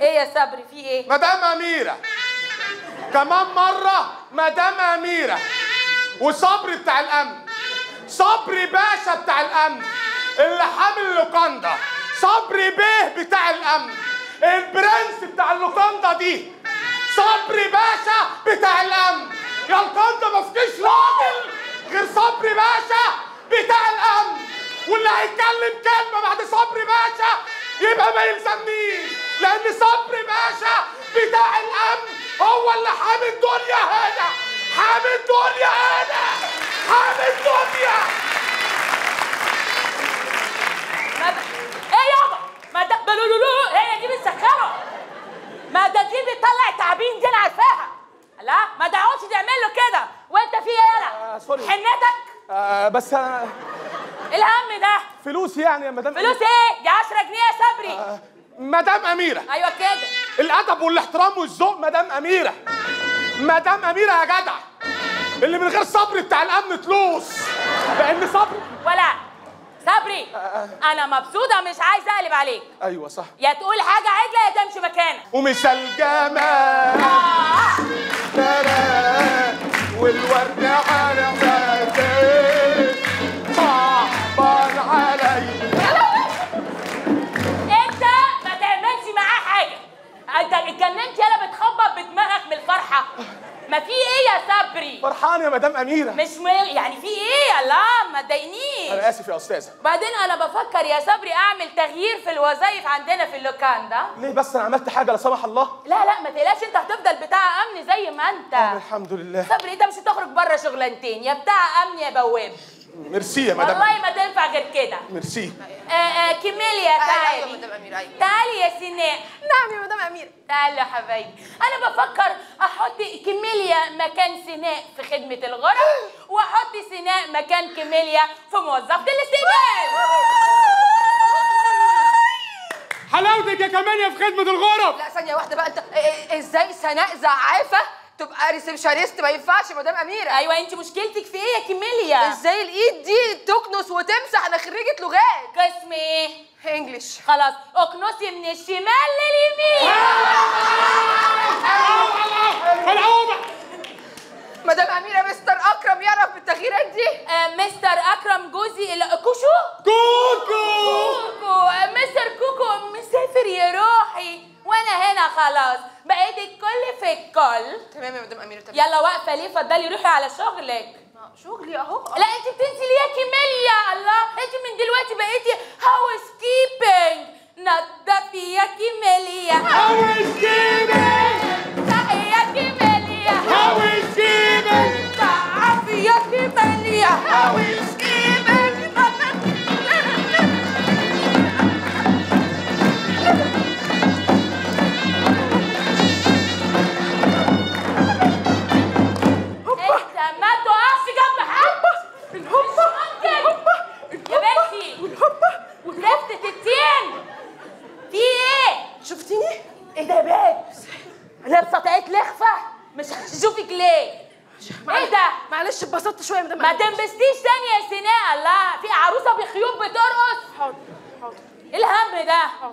ايه يا صبري في ايه؟ مدام أميرة كمان مرة، مدام أميرة وصبري بتاع الأمن، صبري باشا بتاع الأمن اللي حامل اللوكاندا، صبري بيه بتاع الأمن البرنس بتاع اللوكاندا دي، صبري باشا بتاع الأمن. يا اللوكاندا مفيش راجل غير صبري باشا بتاع الأمن، واللي هيتكلم كلمة بعد صبري باشا يبقى ما يلزمنيش، لأن صبري باشا بتاع الأمن هو اللي حامي الدنيا هنا، حامي الدنيا هنا، حامي الدنيا. ايه يابا؟ ما ده بلولولو، هي دي بتسخره. ما ده دي بتطلع تعابين دي انا عارفاها. لا ما دعوتش تعمل له كده، وانت في ايه يالا؟ سوري حنتك؟ بس انا الهم ده فلوس يعني يا مدام. فلوس ايه؟ دي 10 جنيه يا صبري. مدام أميرة. ايوه كده. الأدب والاحترام والذوق مدام أميرة. مدام أميرة يا جدع. اللي من غير صبري بتاع الأمن تلوص. لأن صبري ولا صبري أنا مبسوطة مش عايزة أقلب عليك. أيوه صح. يا تقول حاجة عدلة يا تمشي مكانك. ومثال جمال والورد على وجهك صعبان عليا. انت اتكلمت يالا بتخبط بدماغك من الفرحه. ما في ايه يا صبري؟ فرحان يا مدام اميره. مش يعني في ايه؟ لا ما تضايقنيش. انا اسف يا استاذه. بعدين انا بفكر يا صبري اعمل تغيير في الوظايف عندنا في اللوكاندا. ليه بس؟ انا عملت حاجه لا سمح الله؟ لا لا ما تقلقش، انت هتفضل بتاع امن زي ما انت. الحمد لله صبري، انت مش هتخرج بره شغلانتين، يا بتاع امن يا بواب. ميرسي يا مدام. والله ما تنفع غير كده. ميرسي. كيميليا تعالي. ايوه يا مدام اميره. ايوه تعالي يا سيناء. نعم يا مدام اميره. تعالي يا حبايبي. انا بفكر احط كيميليا مكان سيناء في خدمه الغرب، واحط سيناء مكان كيميليا في موظفه الاستقبال. حلاوتك يا كيميليا في خدمه الغرب. لا ثانيه واحده بقى، انت ازاي سناء زعافه تبقى ريسبشنست؟ ما ينفعش يا مدام اميره. ايوه انت مشكلتك في ايه يا كيميليا؟ ازاي الايد دي تكنس وتمسح؟ انا خريجه لغات. قسم ايه؟ انجلش. خلاص اكنسي من الشمال لليمين. مدام اميره مستر اكرم يعرف بالتغييرات دي؟ مستر اكرم جوزي كوكو. مستر كوكو مسافر يا روحي وانا هنا خلاص، بقيت الكل في الكل. تمام يا مدام اميره. تمام يلا واقفه ليه؟ اتفضلي روحي على شغلك. شغلي اهو. لا انت بتنزلي يا كيميليا. الله انت من دلوقتي بقيتي هاوس كيبنج. نضفي يا كيميليا. هاوس كيبنج. صحي يا كيميليا. هاوس كيبنج. صحي يا كيميليا. هاوس كيبنج. ما تنبسطيش ثانية يا سيناء. الله في عروسة بخيوط بترقص. حاضر حاضر. الهم ده.